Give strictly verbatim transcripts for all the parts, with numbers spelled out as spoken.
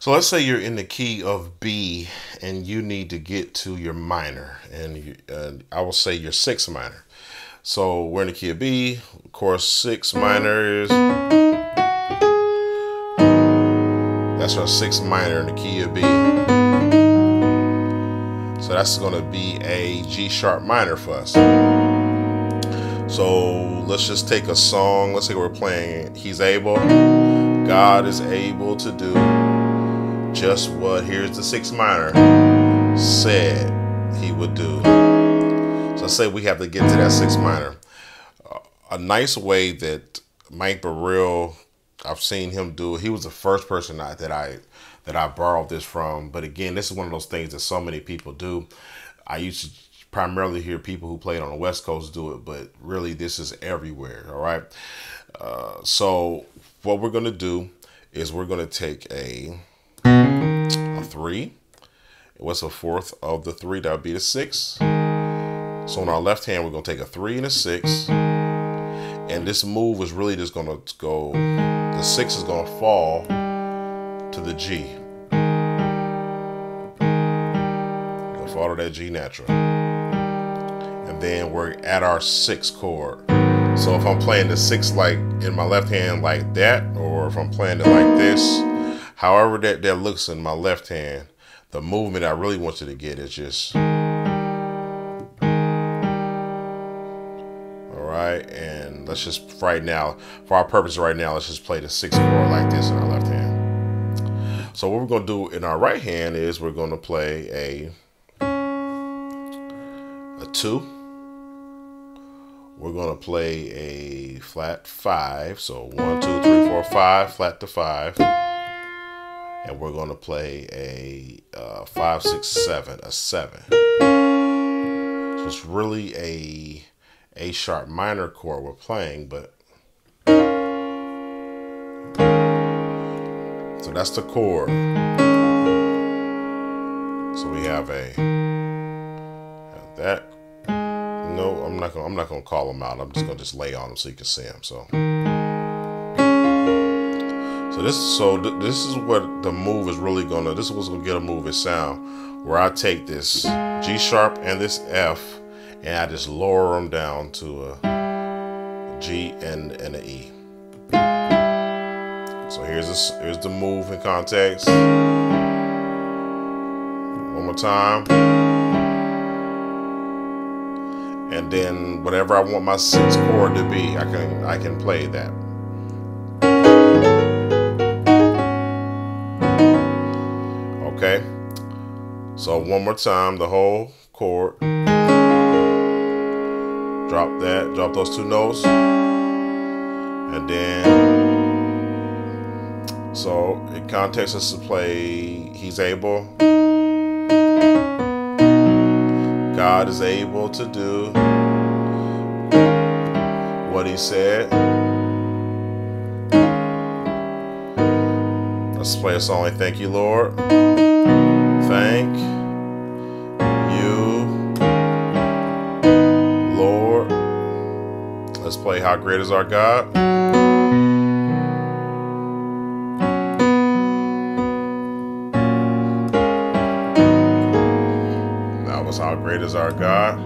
So let's say you're in the key of B and you need to get to your minor, and you, uh, I will say your sixth minor. So we're in the key of B, of course, six minors. That's our sixth minor in the key of B. So that's gonna be a G sharp minor for us. So let's just take a song. Let's say we're playing He's Able. God is able to do just what, here's the sixth minor, said he would do. So say we have to get to that sixth minor. Uh, a nice way that Mike Bereal, I've seen him do it. He was the first person that, that I that I borrowed this from. But again, this is one of those things that so many people do. I used to primarily hear people who played on the West Coast do it, but really this is everywhere, all right? Uh, so what we're gonna do is we're gonna take a, a three. What's the fourth of the three? That would be the six. So on our left hand, we're gonna take a three and a six. And this move is really just gonna go, the six is gonna fall to the G. Gonna fall to that G natural. Then we're at our sixth chord. So if I'm playing the sixth like in my left hand like that, or if I'm playing it like this, however that, that looks in my left hand, the movement I really want you to get is just, all right, and let's just right now, for our purpose right now, let's just play the sixth chord like this in our left hand. So what we're gonna do in our right hand is we're gonna play a, a two. We're gonna play a flat five. So one, two, three, four, five, flat to five. And we're gonna play a uh, five, six, seven, a seven. So it's really a A sharp minor chord we're playing, but. So that's the chord. So we have a, have that. No, I'm not gonna, I'm not gonna call them out. I'm just gonna just lay on them so you can see them. So, so this, so th this is what the move is really gonna. This is what's gonna get a move. It sound where I take this G sharp and this F, and I just lower them down to a, a G and and an E. So here's this. Here's the move in context. One more time. And then whatever I want my sixth chord to be, I can I can play that. Okay. So one more time, the whole chord. Drop that, drop those two notes. And then, so in context is to play He's Able. God is able to do what he said. Let's play a song like Thank You, Lord. Thank you, Lord. Let's play How Great Is Our God. How great is our God.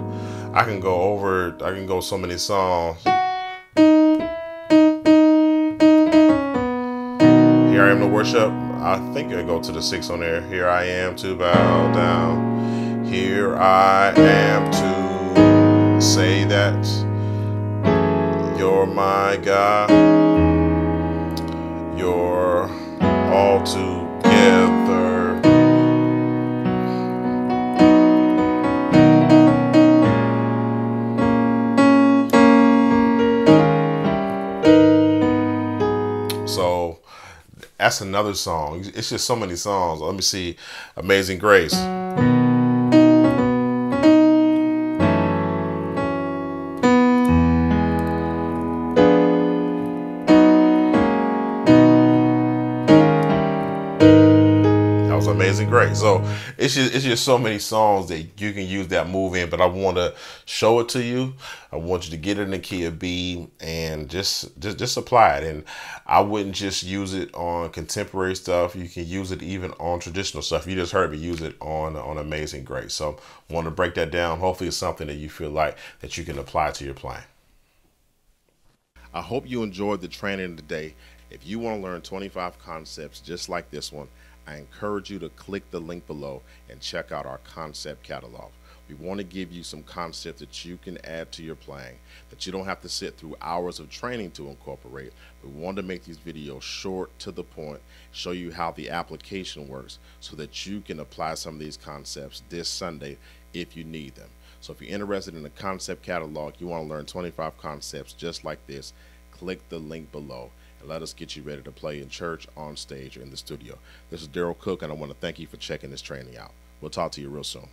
I can go over, I can go so many songs. Here I am to worship. I think I go to the six on there. Here I am to bow down. Here I am to say that you're my God. You're all together. That's another song. It's just so many songs. Let me see. Amazing Grace. That was songs, Amazing Grace. So it's just, it's just so many songs that you can use that move in, but I want to show it to you. I want you to get it in the key of B and just, just, just apply it. And I wouldn't just use it on contemporary stuff. You can use it even on traditional stuff. You just heard me use it on, on Amazing Grace. So I want to break that down. Hopefully it's something that you feel like that you can apply to your playing. I hope you enjoyed the training today. If you want to learn twenty-five concepts just like this one, I encourage you to click the link below and check out our concept catalog. We want to give you some concepts that you can add to your playing, that you don't have to sit through hours of training to incorporate. We want to make these videos short, to the point, show you how the application works so that you can apply some of these concepts this Sunday if you need them. So if you're interested in the concept catalog, you want to learn twenty-five concepts just like this, click the link below and let us get you ready to play in church, on stage, or in the studio. This is Darrell Cook, and I want to thank you for checking this training out. We'll talk to you real soon.